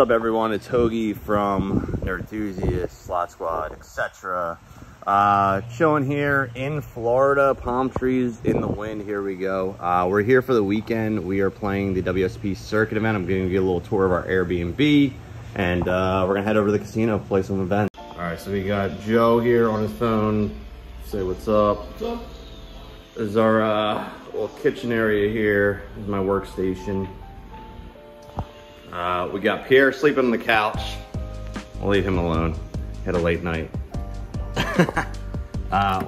up, everyone? It's Hoagie from Nerdthusiast Slot Squad, etc. Chilling here in Florida, palm trees in the wind. Here we go. We're here for the weekend. We are playing the WSP circuit event. I'm going to get a little tour of our Airbnb, and we're going to head over to the casino, play some events. All right, so we got Joe here on his phone. Say what's up. What's up? This is our little kitchen area here. This is my workstation. We got Pierre sleeping on the couch. I'll leave him alone. Had a late night.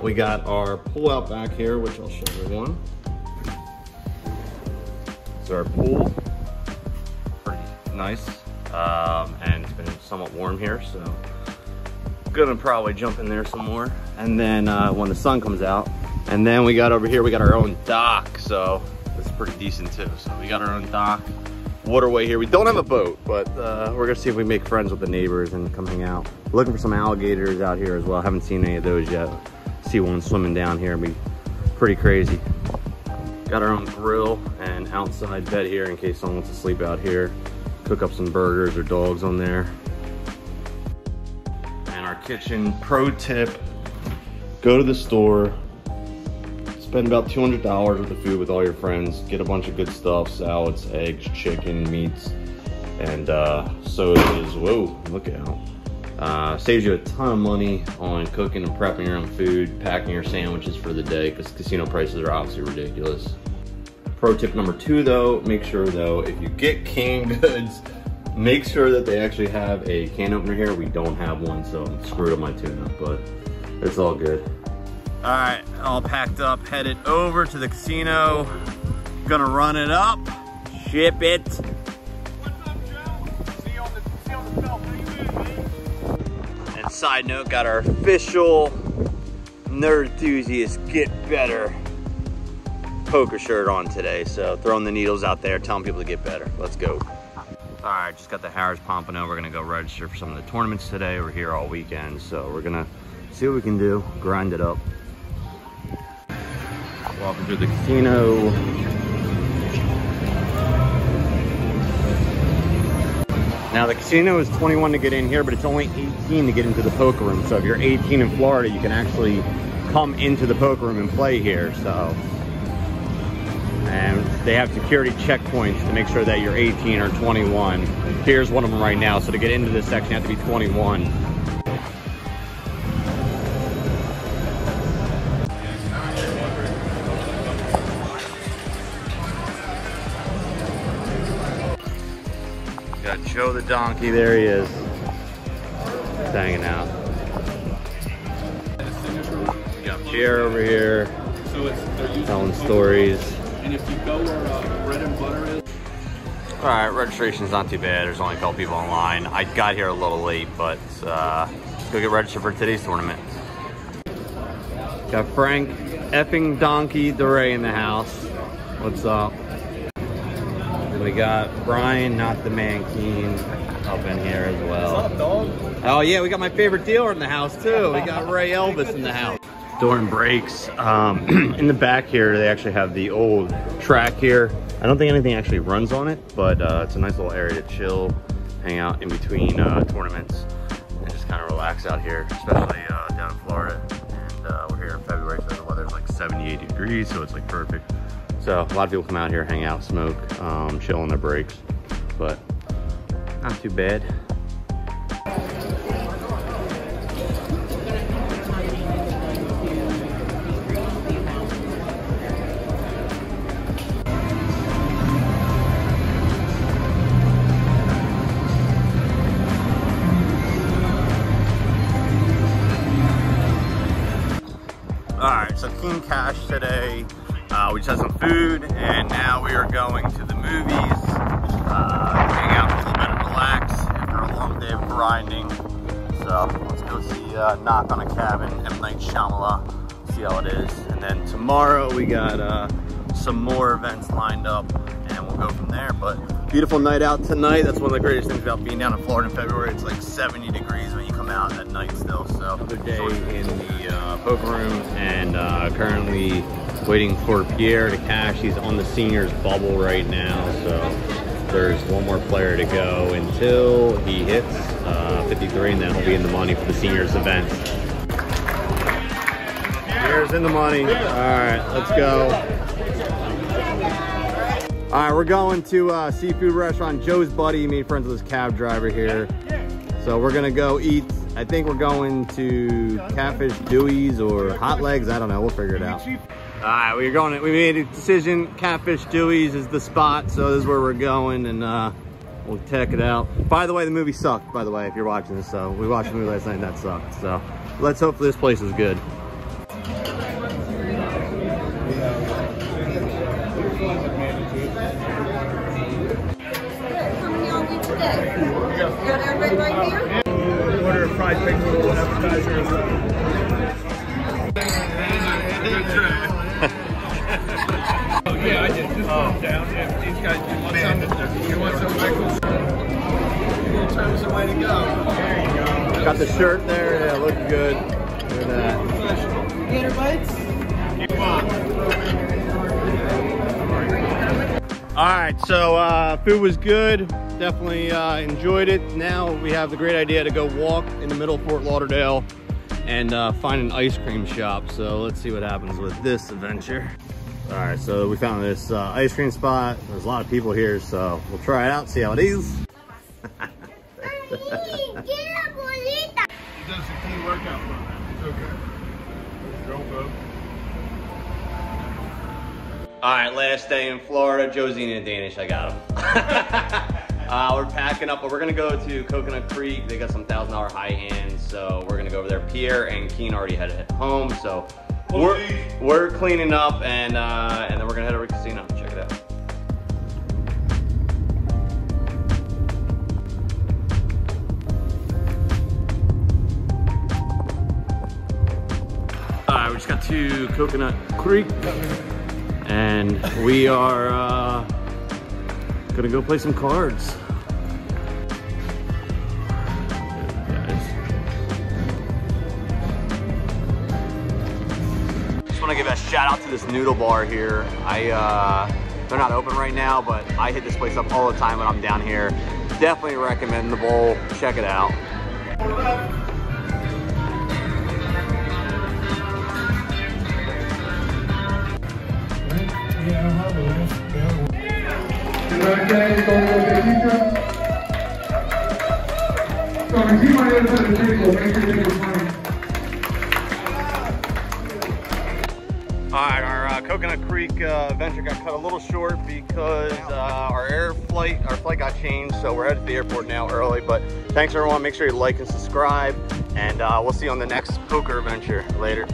We got our pool out back here, which I'll show everyone. It's our pool. Pretty nice. And it's been somewhat warm here, so I'm gonna probably jump in there some more. And then when the sun comes out. And then we got over here, we got our own dock. So it's pretty decent too. So we got our own dock. Waterway here. We don't have a boat, but we're gonna see if we make friends with the neighbors and come hang out. Looking for some alligators out here as well. I haven't seen any of those yet. See one swimming down here, it'd be pretty crazy. Got our own grill and outside bed here in case someone wants to sleep out here. Cook up some burgers or dogs on there. And our kitchen, pro tip, go to the store, spend about $200 worth of food with all your friends, get a bunch of good stuff, salads, eggs, chicken, meats, and sodas. Whoa, look out. Saves you a ton of money on cooking and prepping your own food, packing your sandwiches for the day, because casino prices are obviously ridiculous. Pro tip number two though, make sure though, if you get canned goods, make sure that they actually have a can opener here. We don't have one, so I'm screwed on my tuna, but it's all good. All right, all packed up, headed over to the casino. Gonna run it up, ship it. What's up, Joe? See you on the film. How you doing, man? And side note, got our official Nerdthusiast Get Better poker shirt on today. So throwing the needles out there, telling people to get better. Let's go. All right, just got the Harrah's Pompano. We're gonna go register for some of the tournaments today. We're here all weekend, so we're gonna see what we can do, grind it up. Walking through the casino. Now the casino is 21 to get in here, but it's only 18 to get into the poker room. So if you're 18 in Florida, you can actually come into the poker room and play here. So, and they have security checkpoints to make sure that you're 18 or 21. Here's one of them right now. So to get into this section, you have to be 21. Joe the donkey, there he is. He's hanging out. We got Pierre over here, telling stories. And if you go where bread and butter is. All right, registration's not too bad. There's only a couple people online. I got here a little late, but let's go get registered for today's tournament. Got Frank effing donkey DeRay in the house. What's up? We got Brian, not the man, Keen, up in here as well. What's up, dog? Oh yeah, we got my favorite dealer in the house too. We got Ray Elvis in the house. During breaks, in the back here, they actually have the old track here. I don't think anything actually runs on it, but it's a nice little area to chill, hang out in between tournaments, and just kind of relax out here, especially down in Florida. And we're here in February, so the weather's like 78 degrees, so it's like perfect. So a lot of people come out here, hang out, smoke, chill on their breaks, but not too bad. All right, so King Cash today. We just had some food, and now we are going to the movies, hang out a little bit and relax after a long day of grinding. So let's go see Knock on a Cabin, M. Night Shyamalan, see how it is. And then tomorrow we got some more events lined up, and we'll go from there. But beautiful night out tonight. That's one of the greatest things about being down in Florida in February. It's like 70 degrees when you come out at night still. So another day in the poker room, and currently waiting for Pierre to cash. He's on the seniors bubble right now, so There's one more player to go until he hits 53, and then he'll be in the money for the seniors event. Here's in the money. All right, let's go. All right, we're going to seafood restaurant. Joe's buddy, he made friends with his cab driver here. So we're gonna go eat. I think we're going to Catfish Dewey's or Hot Legs. I don't know, we'll figure it out. All right, we made a decision. Catfish Dewey's is the spot, so this is where we're going, and we'll check it out. By the way, the movie sucked, by the way, if you're watching this. So we watched the movie last night and that sucked. So let's hope this place is good. Order a fried pig with an appetizer. Oh yeah, I did this one down. These guys, you want some pickles? Terms of way to go. There you go. Got the shirt there. Yeah, looking good. Look at that. Gator bites. All right, so food was good. Definitely enjoyed it. Now we have the great idea to go walk in the middle of Fort Lauderdale and find an ice cream shop. So let's see what happens with this adventure. All right, so we found this ice cream spot. There's a lot of people here, so we'll try it out, see how it is. All right, last day in Florida. Josina and Danish, I got them. We're packing up, but we're gonna go to Coconut Creek. They got some $1,000 high hands, so we're gonna go over there. Pierre and Keen already headed home, so we're cleaning up, and then we're gonna head over to the casino. Check it out. All right, we just got to Coconut Creek, and we are gonna go play some cards. Just want to give a shout out to this noodle bar here. They're not open right now, but I hit this place up all the time when I'm down here. Definitely recommendable. Check it out. Alright, our Coconut Creek adventure got cut a little short because our flight got changed, so we're headed to the airport now early. But thanks everyone, make sure you like and subscribe, and we'll see you on the next poker adventure. Later.